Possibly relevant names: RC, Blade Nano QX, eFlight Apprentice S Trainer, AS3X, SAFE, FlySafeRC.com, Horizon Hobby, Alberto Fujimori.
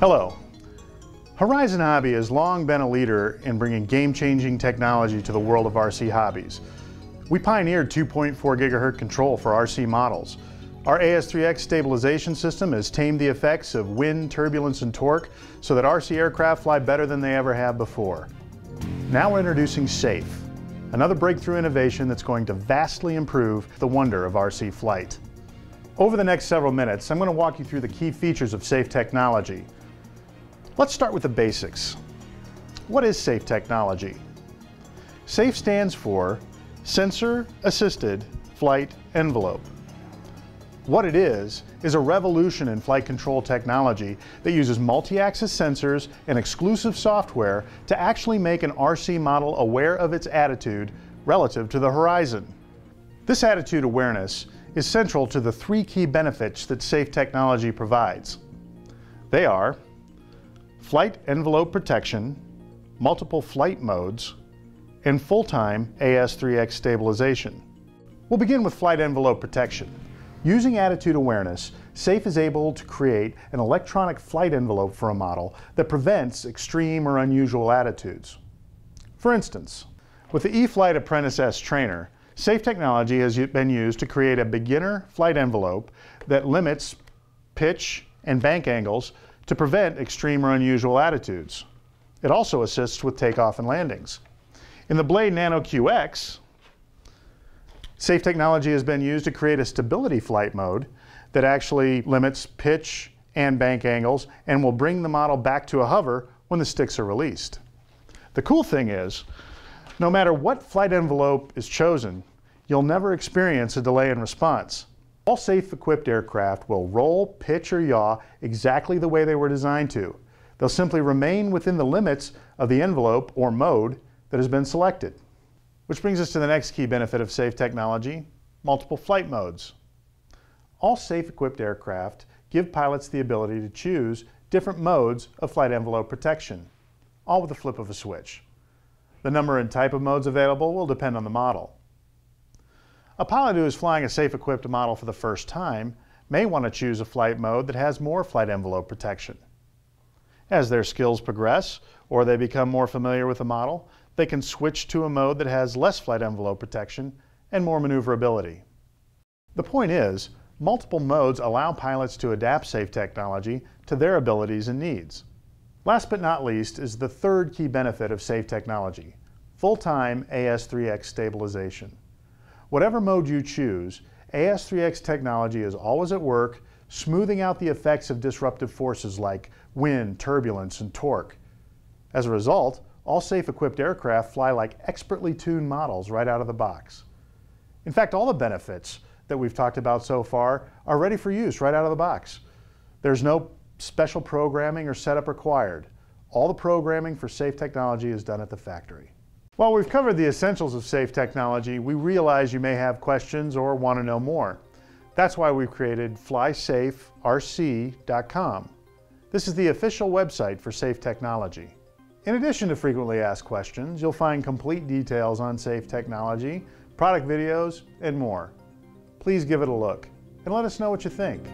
Hello. Horizon Hobby has long been a leader in bringing game-changing technology to the world of RC hobbies. We pioneered 2.4 gigahertz control for RC models. Our AS3X stabilization system has tamed the effects of wind, turbulence, and torque so that RC aircraft fly better than they ever have before. Now we're introducing SAFE, another breakthrough innovation that's going to vastly improve the wonder of RC flight. Over the next several minutes, I'm going to walk you through the key features of SAFE technology. Let's start with the basics. What is SAFE technology? SAFE stands for Sensor Assisted Flight Envelope. What it is a revolution in flight control technology that uses multi-axis sensors and exclusive software to actually make an RC model aware of its attitude relative to the horizon. This attitude awareness is central to the three key benefits that SAFE technology provides. They are flight envelope protection, multiple flight modes, and full-time AS3X stabilization. We'll begin with flight envelope protection. Using attitude awareness, SAFE is able to create an electronic flight envelope for a model that prevents extreme or unusual attitudes. For instance, with the eFlight Apprentice S Trainer, SAFE technology has been used to create a beginner flight envelope that limits pitch and bank angles to prevent extreme or unusual attitudes. It also assists with takeoff and landings. In the Blade Nano QX, SAFE technology has been used to create a stability flight mode that actually limits pitch and bank angles and will bring the model back to a hover when the sticks are released. The cool thing is, no matter what flight envelope is chosen, you'll never experience a delay in response. All SAFE-equipped aircraft will roll, pitch, or yaw exactly the way they were designed to. They'll simply remain within the limits of the envelope or mode that has been selected. Which brings us to the next key benefit of SAFE technology, multiple flight modes. All SAFE-equipped aircraft give pilots the ability to choose different modes of flight envelope protection, all with the flip of a switch. The number and type of modes available will depend on the model. A pilot who is flying a SAFE-equipped model for the first time may want to choose a flight mode that has more flight envelope protection. As their skills progress or they become more familiar with the model, they can switch to a mode that has less flight envelope protection and more maneuverability. The point is, multiple modes allow pilots to adapt SAFE technology to their abilities and needs. Last but not least is the third key benefit of SAFE technology, full-time AS3X stabilization. Whatever mode you choose, AS3X technology is always at work, smoothing out the effects of disruptive forces like wind, turbulence, and torque. As a result, all SAFE-equipped aircraft fly like expertly tuned models right out of the box. In fact, all the benefits that we've talked about so far are ready for use right out of the box. There's no special programming or setup required. All the programming for SAFE technology is done at the factory. While we've covered the essentials of SAFE technology, we realize you may have questions or want to know more. That's why we've created FlySafeRC.com. This is the official website for SAFE technology. In addition to frequently asked questions, you'll find complete details on SAFE technology, product videos, and more. Please give it a look and let us know what you think.